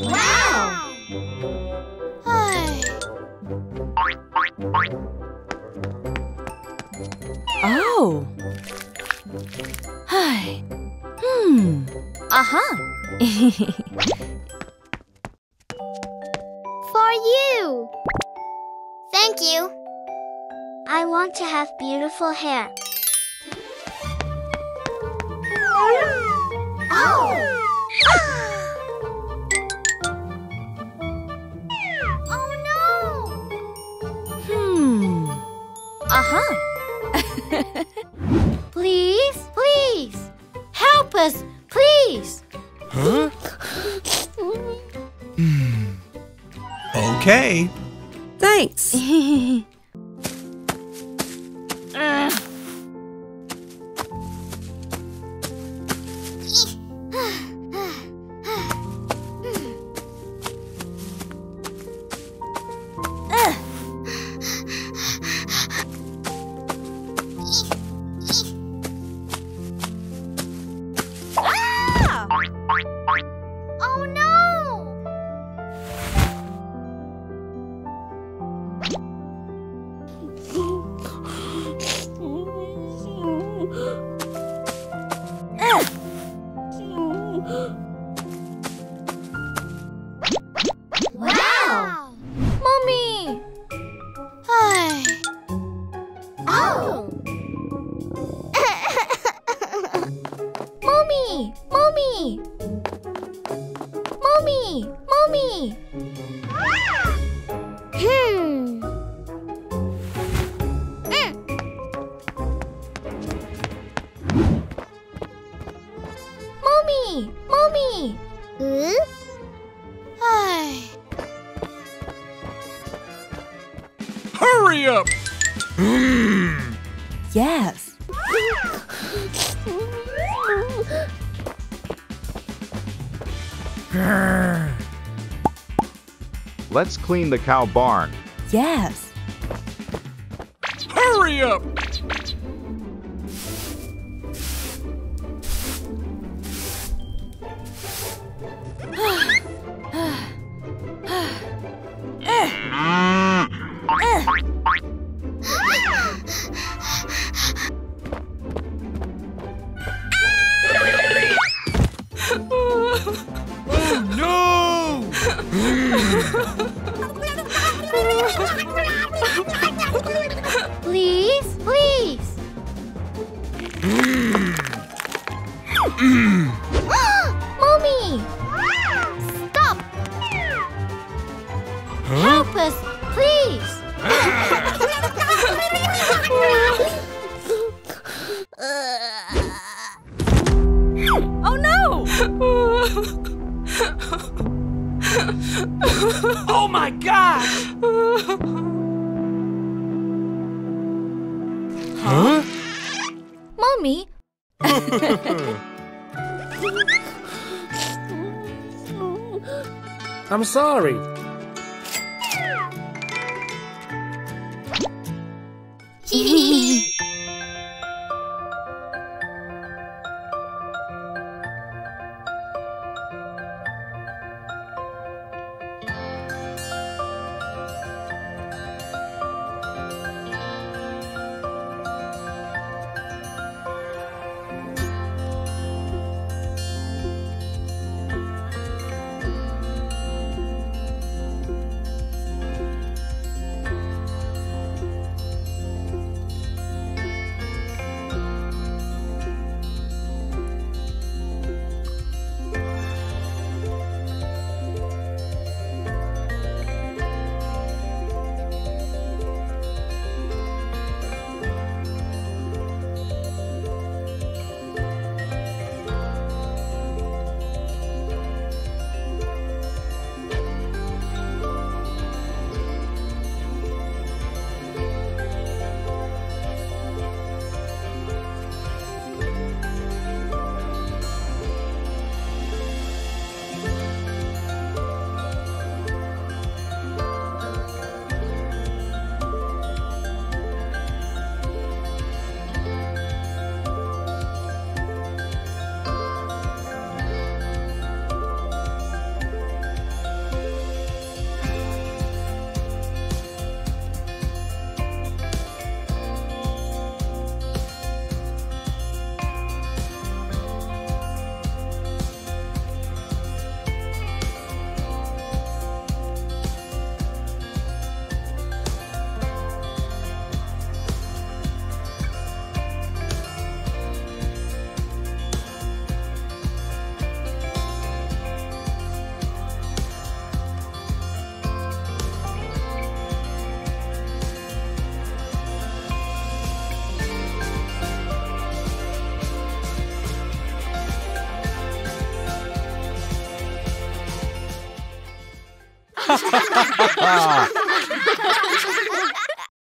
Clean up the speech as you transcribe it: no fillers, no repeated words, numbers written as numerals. Wow! Oh! Hi. Hmm. For you. Thank you. I want to have beautiful hair. Oh! Please, please, help us, please. Huh? Okay. Thanks. Let's clean the cow barn. Yes. Hurry up! I'm sorry.